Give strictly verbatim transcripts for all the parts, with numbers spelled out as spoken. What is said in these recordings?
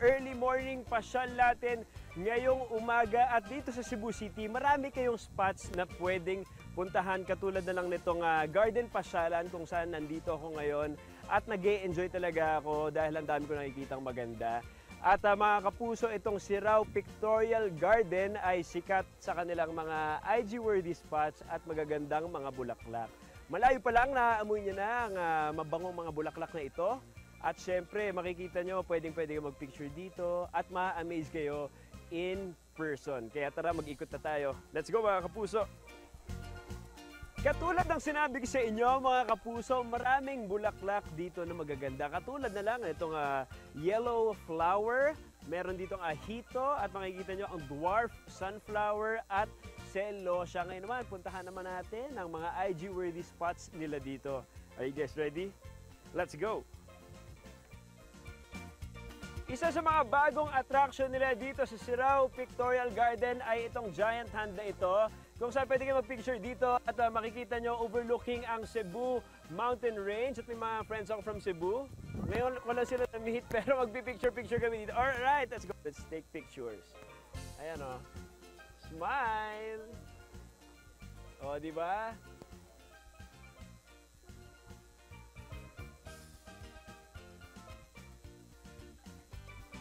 early morning pasyal natin ngayong umaga. At dito sa Cebu City, marami kayong spots na pwedeng puntahan katulad na lang nitong uh, garden pasyalan kung saan nandito ako ngayon. At nag-e-enjoy talaga ako dahil ang dami ko nakikitang maganda. At uh, mga kapuso, itong Sirao Pictorial Garden ay sikat sa kanilang mga I G-worthy spots at magagandang mga bulaklak. Malayo pa lang naaamoy niya na ang uh, mabangong mga bulaklak na ito. At syempre, makikita nyo, pwedeng-pwede mag-picture dito at ma-amaze kayo in person. Kaya tara, mag-ikot na tayo. Let's go mga kapuso! Katulad ng sinabi ko sa inyo mga kapuso, maraming bulaklak dito na magaganda. Katulad na lang itong uh, yellow flower, meron ditong ahito at makikita nyo ang dwarf sunflower at celosia. Ngayon naman, puntahan naman natin ang mga I G-worthy spots nila dito. Are you guys ready? Let's go! Isa sa mga bagong attraction nila dito sa Sirao Pictorial Garden ay itong giant hand na ito. Kung saan pwede kayo mag-picture dito at uh, makikita nyo overlooking ang Cebu Mountain Range. At may mga friends ako from Cebu. Ngayon ko lang sila na-meet pero mag-picture-picture kami dito. Alright, let's go. Let's take pictures. Ayan o. Oh. Smile! O, oh, diba?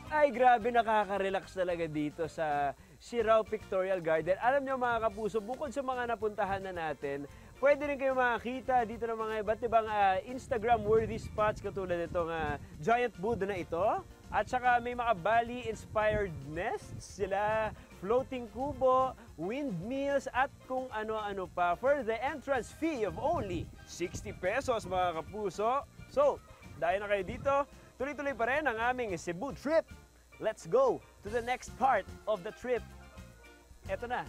Ay, grabe, nakaka-relax talaga dito sa Sirao Pictorial Garden. Alam nyo mga kapuso, bukod sa mga napuntahan na natin, pwede rin kayo makakita dito ng mga iba't ibang uh, Instagram-worthy spots katulad itong uh, giant Buddha na ito. At saka may mga Bali-inspired nests sila, floating kubo, windmills, at kung ano-ano pa for the entrance fee of only sixty pesos mga kapuso. So, dahil na kayo dito, tuloy-tuloy pa rin ang aming Cebu trip. Let's go to the next part of the trip. Eto na.